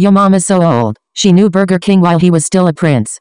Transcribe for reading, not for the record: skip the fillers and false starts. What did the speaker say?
Your mom is so old. She knew Burger King while he was still a prince.